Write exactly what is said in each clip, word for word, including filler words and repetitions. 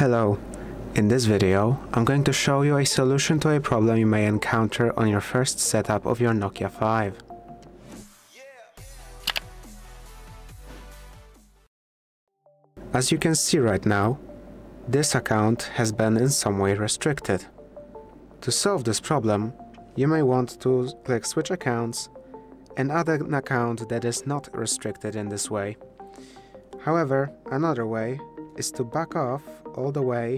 Hello, in this video I'm going to show you a solution to a problem you may encounter on your first setup of your Nokia five. As you can see right now, this account has been in some way restricted. To solve this problem, you may want to click Switch Accounts and add an account that is not restricted in this way. However, another way is to back off all the way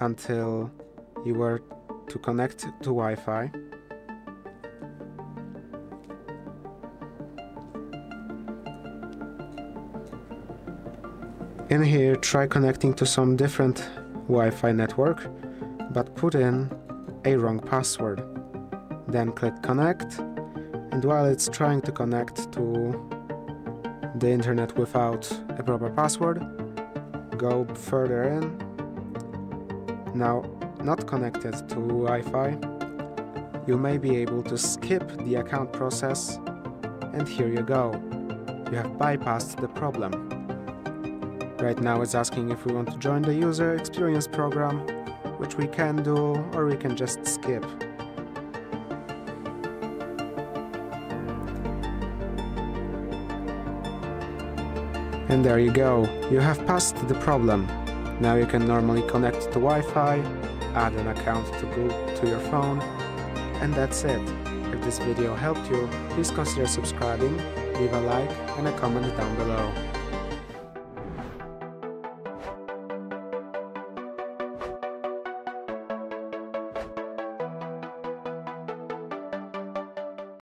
until you were to connect to Wi-Fi. In here, try connecting to some different Wi-Fi network, but put in a wrong password. Then click Connect, and while it's trying to connect to the internet without a proper password, go further in. Now, not connected to Wi-Fi, you may be able to skip the account process, and here you go. You have bypassed the problem. Right now it's asking if we want to join the user experience program, which we can do, or we can just skip. And there you go, you have passed the problem. Now you can normally connect to Wi-Fi, add an account to Google to your phone, and that's it. If this video helped you, please consider subscribing, leave a like and a comment down below.